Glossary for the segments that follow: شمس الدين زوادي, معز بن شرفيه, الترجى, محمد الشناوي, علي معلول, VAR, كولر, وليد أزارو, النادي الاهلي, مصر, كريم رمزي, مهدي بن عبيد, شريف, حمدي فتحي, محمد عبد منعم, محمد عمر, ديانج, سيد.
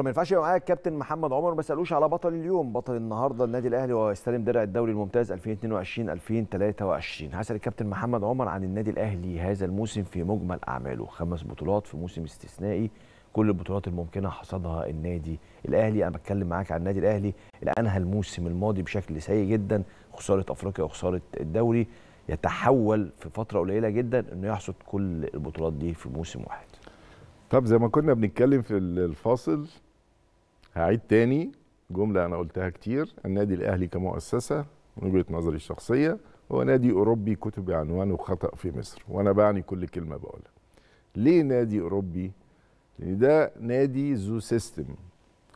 ما ينفعش يبقى معايا الكابتن محمد عمر ما اسالوش على بطل اليوم، بطل النهارده النادي الاهلي ويستلم درع الدوري الممتاز 2022-2023. هسال الكابتن محمد عمر عن النادي الاهلي هذا الموسم في مجمل اعماله، 5 بطولات في موسم استثنائي، كل البطولات الممكنه حصدها النادي الاهلي. انا بتكلم معاك عن النادي الاهلي اللي انهى الموسم الماضي بشكل سيء جدا، خساره افريقيا وخساره الدوري، يتحول في فتره قليله جدا انه يحصد كل البطولات دي في موسم واحد. طب زي ما كنا بنتكلم في الفاصل، هعيد تاني جملة أنا قلتها كتير. النادي الأهلي كمؤسسة من وجهة نظري الشخصية هو نادي أوروبي كتب عنوانه خطأ في مصر، وأنا بعني كل كلمة بقولها. ليه نادي أوروبي؟ لأن ده نادي ذو سيستم،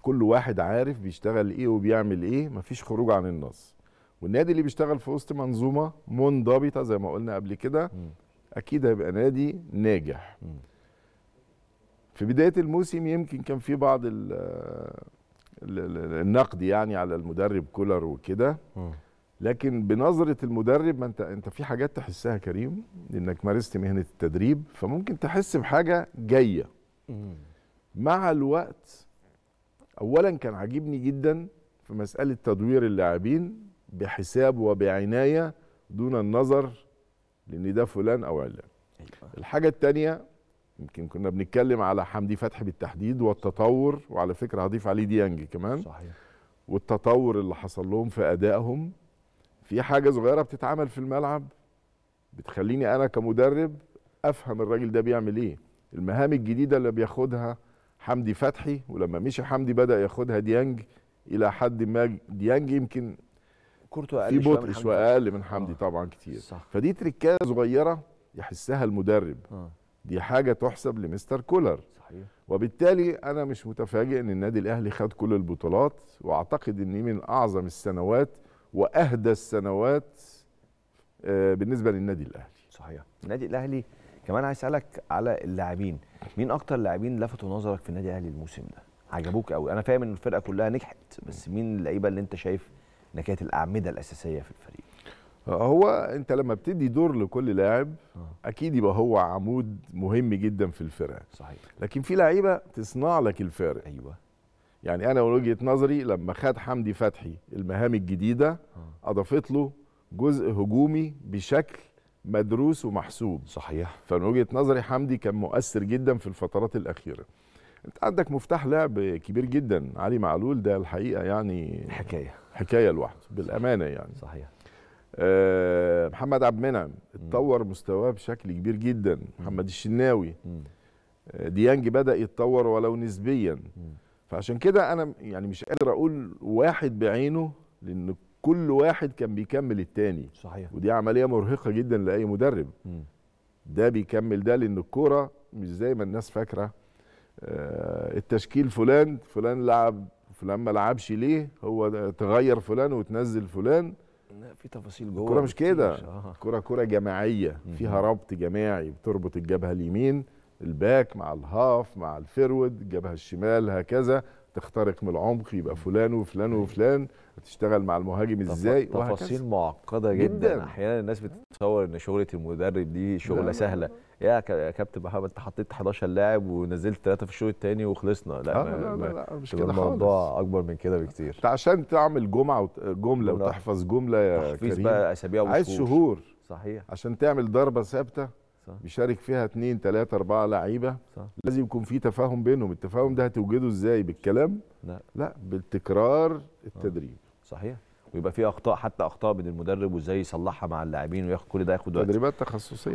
كل واحد عارف بيشتغل إيه وبيعمل إيه، مفيش خروج عن النص. والنادي اللي بيشتغل في وسط منظومة منضبطة زي ما قلنا قبل كده أكيد هيبقى نادي ناجح. في بداية الموسم يمكن كان في بعض النقد يعني على المدرب كولر وكده، لكن بنظرة المدرب ما انت في حاجات تحسها كريم لانك مارست مهنة التدريب، فممكن تحس بحاجة جاية مع الوقت. اولا كان عاجبني جدا في مسألة تدوير اللاعبين بحساب وبعناية دون النظر لان ده فلان او علان. الحاجة التانية يمكن كنا بنتكلم على حمدي فتحي بالتحديد والتطور، وعلى فكره هضيف عليه ديانج كمان. صحيح. والتطور اللي حصل لهم في ادائهم، في حاجه صغيره بتتعمل في الملعب بتخليني انا كمدرب افهم الراجل ده بيعمل ايه، المهام الجديده اللي بياخدها حمدي فتحي، ولما مشي حمدي بدا ياخدها ديانج الى حد ما. ديانج يمكن كورته اقل، في بطء شويه اقل من حمدي طبعا كتير. صح. فدي تركايه صغيره يحسها المدرب، دي حاجة تحسب لمستر كولر. صحيح. وبالتالي أنا مش متفاجئ أن النادي الأهلي خد كل البطولات، وأعتقد أن من أعظم السنوات وأهدى السنوات بالنسبة للنادي الأهلي. صحيح. النادي الأهلي كمان عايز أسألك على اللاعبين، مين أكتر لاعبين لفتوا نظرك في النادي الأهلي الموسم ده؟ عجبوك قوي؟ أنا فاهم أن الفرقة كلها نجحت، بس مين اللعيبة اللي أنت شايف أنها كانت الأعمدة الأساسية في الفريق؟ هو انت لما بتدي دور لكل لاعب اكيد يبقى هو عمود مهم جدا في الفرقه. صحيح. لكن في لعيبه تصنع لك الفارق. ايوه. يعني انا من وجهه نظري لما خد حمدي فتحي المهام الجديده اضافت له جزء هجومي بشكل مدروس ومحسوب. صحيح. فمن وجهه نظري حمدي كان مؤثر جدا في الفترات الاخيره. انت عندك مفتاح لعب كبير جدا، علي معلول ده الحقيقه يعني حكايه لوحده بالامانه يعني. صحيح. محمد عبد منعم اتطور مستواه بشكل كبير جدا. محمد الشناوي. ديانج بدأ يتطور ولو نسبيا. فعشان كده انا يعني مش قادر اقول واحد بعينه، لان كل واحد كان بيكمل التاني. صحيح. ودي عملية مرهقة جدا لأي مدرب. ده بيكمل ده، لان الكورة مش زي ما الناس فاكرة التشكيل فلان لعب فلان ما لعبش ليه، هو تغير فلان وتنزل فلان. في تفاصيل جوه الكوره، مش كده؟ كوره جماعيه فيها ربط جماعي، بتربط الجبهه اليمين الباك مع الهاف مع الفيرود، الجبهه الشمال هكذا، تخترق من العمق يبقى فلان وفلان وفلان، تشتغل مع المهاجم ازاي، تفاصيل معقده جدا. احيانا الناس بتتصور ان شغله المدرب دي شغله سهله، يا كابتن محمد انت حطيت 11 لاعب ونزلت 3 في الشوط الثاني وخلصنا. لا مش كده خالص، الموضوع اكبر من كده بكتير. انت عشان تعمل جمله وتحفظ جمله يا كريم بقى اسابيع وشهور، عايز شهور. صحيح. عشان تعمل ضربه ثابته بيشارك فيها 2 3 4 لعيبه، لازم يكون في تفاهم بينهم. التفاهم ده هتوجده ازاي؟ بالكلام؟ لا بالتكرار، التدريب. صحيح. ويبقى في اخطاء، حتى اخطاء من المدرب وازاي يصلحها مع اللاعبين، وياخد كل ده ياخد وقت، تدريبات تخصصيه.